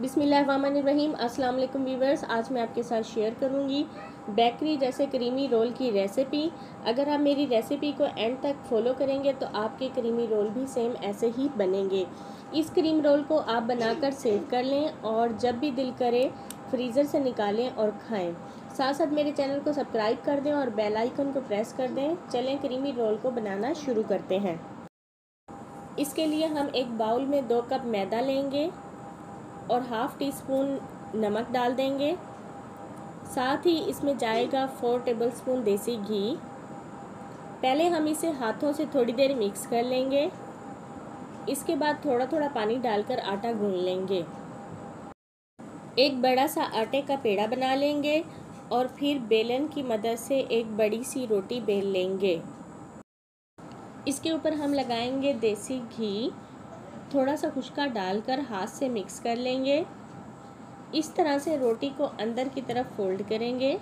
बिस्मिल्लाहिर्रहमानिर्रहीम। अस्सलाम वालेकुम व्यूवर्स। आज मैं आपके साथ शेयर करूंगी बेकरी जैसे क्रीमी रोल की रेसिपी। अगर आप मेरी रेसिपी को एंड तक फॉलो करेंगे तो आपके क्रीमी रोल भी सेम ऐसे ही बनेंगे। इस क्रीम रोल को आप बनाकर सेव कर लें और जब भी दिल करे फ्रीज़र से निकालें और खाएं। साथ साथ मेरे चैनल को सब्सक्राइब कर दें और बेल आइकन को प्रेस कर दें। चलें क्रीमी रोल को बनाना शुरू करते हैं। इसके लिए हम एक बाउल में 2 कप मैदा लेंगे और 1/2 टी स्पून नमक डाल देंगे। साथ ही इसमें जाएगा 4 टेबलस्पून देसी घी। पहले हम इसे हाथों से थोड़ी देर मिक्स कर लेंगे। इसके बाद थोड़ा थोड़ा पानी डालकर आटा गूंथ लेंगे। एक बड़ा सा आटे का पेड़ा बना लेंगे और फिर बेलन की मदद से एक बड़ी सी रोटी बेल लेंगे। इसके ऊपर हम लगाएंगे देसी घी, थोड़ा सा खुशका डालकर हाथ से मिक्स कर लेंगे। इस तरह से रोटी को अंदर की तरफ फोल्ड करेंगे।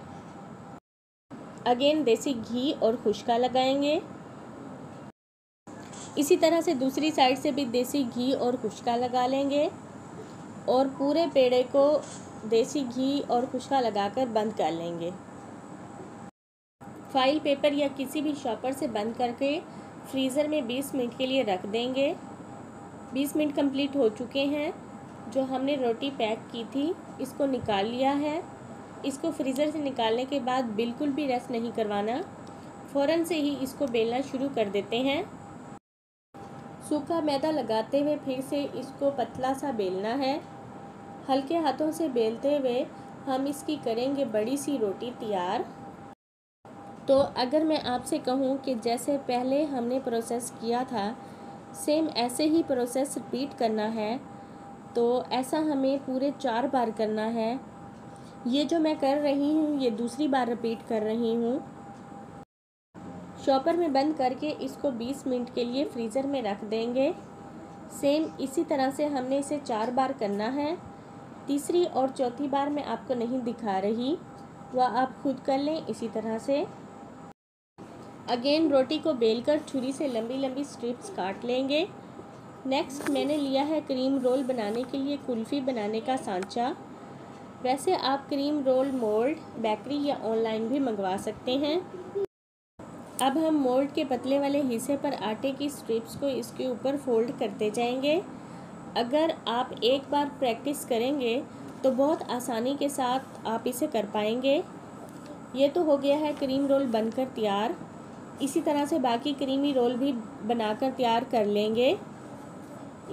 अगेन देसी घी और खुशका लगाएंगे। इसी तरह से दूसरी साइड से भी देसी घी और खुशका लगा लेंगे और पूरे पेड़े को देसी घी और खुशका लगाकर बंद कर लेंगे। फाइल पेपर या किसी भी शॉपर से बंद करके फ्रीज़र में 20 मिनट के लिए रख देंगे। 20 मिनट कंप्लीट हो चुके हैं। जो हमने रोटी पैक की थी इसको निकाल लिया है। इसको फ्रीज़र से निकालने के बाद बिल्कुल भी रेस्ट नहीं करवाना, फ़ौरन से ही इसको बेलना शुरू कर देते हैं। सूखा मैदा लगाते हुए फिर से इसको पतला सा बेलना है। हल्के हाथों से बेलते हुए हम इसकी करेंगे बड़ी सी रोटी तैयार। तो अगर मैं आपसे कहूँ कि जैसे पहले हमने प्रोसेस किया था सेम ऐसे ही प्रोसेस रिपीट करना है, तो ऐसा हमें पूरे 4 बार करना है। ये जो मैं कर रही हूँ ये दूसरी बार रिपीट कर रही हूँ। शॉपर में बंद करके इसको 20 मिनट के लिए फ्रीज़र में रख देंगे। सेम इसी तरह से हमने इसे 4 बार करना है। तीसरी और चौथी बार मैं आपको नहीं दिखा रही, वह आप खुद कर लें। इसी तरह से अगेन रोटी को बेलकर छुरी से लंबी लंबी स्ट्रिप्स काट लेंगे। नेक्स्ट मैंने लिया है क्रीम रोल बनाने के लिए कुल्फ़ी बनाने का सांचा। वैसे आप क्रीम रोल मोल्ड बेकरी या ऑनलाइन भी मंगवा सकते हैं। अब हम मोल्ड के पतले वाले हिस्से पर आटे की स्ट्रिप्स को इसके ऊपर फोल्ड करते जाएंगे। अगर आप एक बार प्रैक्टिस करेंगे तो बहुत आसानी के साथ आप इसे कर पाएंगे। ये तो हो गया है क्रीम रोल बनकर तैयार। इसी तरह से बाकी क्रीमी रोल भी बनाकर तैयार कर लेंगे।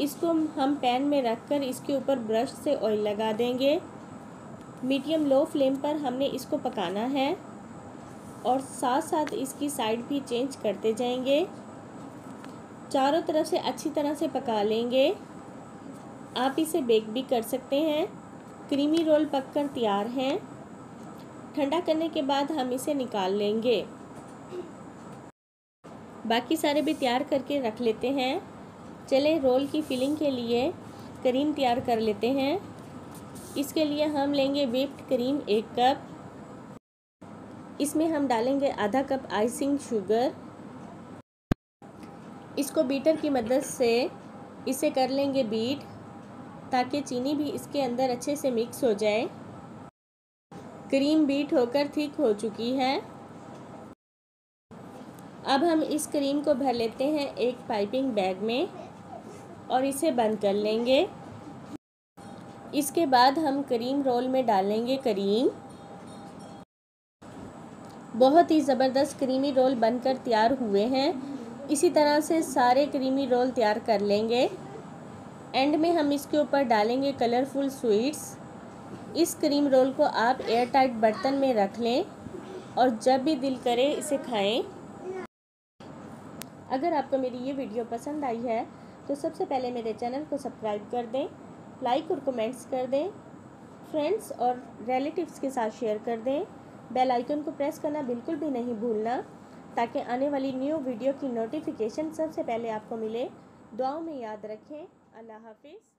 इसको हम पैन में रखकर इसके ऊपर ब्रश से ऑयल लगा देंगे। मीडियम लो फ्लेम पर हमने इसको पकाना है और साथ साथ इसकी साइड भी चेंज करते जाएंगे। चारों तरफ से अच्छी तरह से पका लेंगे। आप इसे बेक भी कर सकते हैं। क्रीमी रोल पककर तैयार हैं। ठंडा करने के बाद हम इसे निकाल लेंगे। बाकी सारे भी तैयार करके रख लेते हैं। चले रोल की फिलिंग के लिए क्रीम तैयार कर लेते हैं। इसके लिए हम लेंगे व्हिप्ड क्रीम 1 कप। इसमें हम डालेंगे ½ कप आइसिंग शुगर। इसको बीटर की मदद से इसे कर लेंगे बीट, ताकि चीनी भी इसके अंदर अच्छे से मिक्स हो जाए। क्रीम बीट होकर थिक हो चुकी है। अब हम इस क्रीम को भर लेते हैं एक पाइपिंग बैग में और इसे बंद कर लेंगे। इसके बाद हम क्रीम रोल में डालेंगे क्रीम। बहुत ही ज़बरदस्त क्रीमी रोल बनकर तैयार हुए हैं। इसी तरह से सारे क्रीमी रोल तैयार कर लेंगे। एंड में हम इसके ऊपर डालेंगे कलरफुल स्वीट्स। इस क्रीम रोल को आप एयर टाइट बर्तन में रख लें और जब भी दिल करे इसे खाएं। अगर आपको मेरी ये वीडियो पसंद आई है तो सबसे पहले मेरे चैनल को सब्सक्राइब कर दें, लाइक और कमेंट्स कर दें, फ्रेंड्स और रिलेटिव्स के साथ शेयर कर दें। बेल आइकन को प्रेस करना बिल्कुल भी नहीं भूलना, ताकि आने वाली न्यू वीडियो की नोटिफिकेशन सबसे पहले आपको मिले। दुआओं में याद रखें। अल्लाह हाफिज़।